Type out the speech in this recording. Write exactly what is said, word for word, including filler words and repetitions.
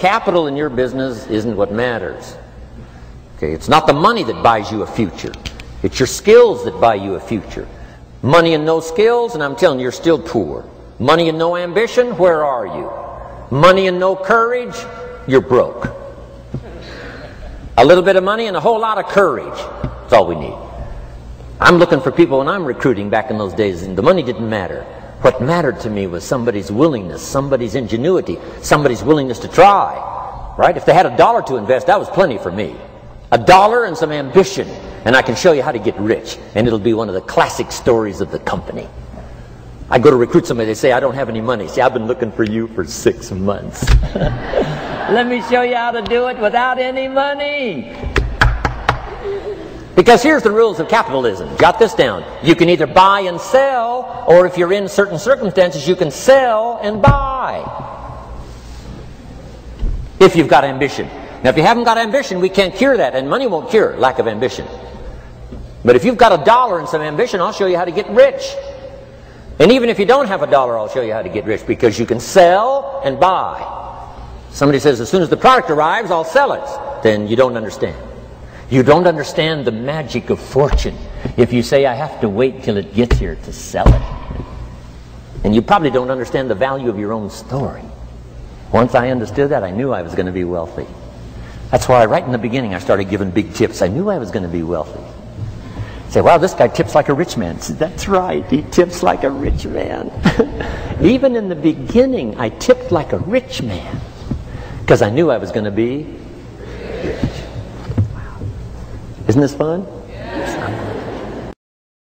Capital in your business isn't what matters. Okay, it's not the money that buys you a future. It's your skills that buy you a future. Money and no skills, and I'm telling you, you're still poor. Money and no ambition, where are you? Money and no courage, you're broke. A little bit of money and a whole lot of courage, that's all we need. I'm looking for people when I'm recruiting back in those days, and the money didn't matter. What mattered to me was somebody's willingness, somebody's ingenuity, somebody's willingness to try, right? If they had a dollar to invest, that was plenty for me. A dollar and some ambition, and I can show you how to get rich, and it'll be one of the classic stories of the company. I go to recruit somebody, they say, I don't have any money. See, I've been looking for you for six months. Let me show you how to do it without any money. Because here's the rules of capitalism. Jot this down. You can either buy and sell, or if you're in certain circumstances, you can sell and buy. If you've got ambition. Now, if you haven't got ambition, we can't cure that, and money won't cure lack of ambition. But if you've got a dollar and some ambition, I'll show you how to get rich. And even if you don't have a dollar, I'll show you how to get rich, because you can sell and buy. Somebody says, as soon as the product arrives, I'll sell it. Then you don't understand. You don't understand the magic of fortune if you say, I have to wait till it gets here to sell it. And you probably don't understand the value of your own story. Once I understood that, I knew I was going to be wealthy. That's why right in the beginning I started giving big tips. I knew I was going to be wealthy. I say, wow, this guy tips like a rich man. I said, that's right, he tips like a rich man. Even in the beginning, I tipped like a rich man because I knew I was going to be rich. Isn't this fun?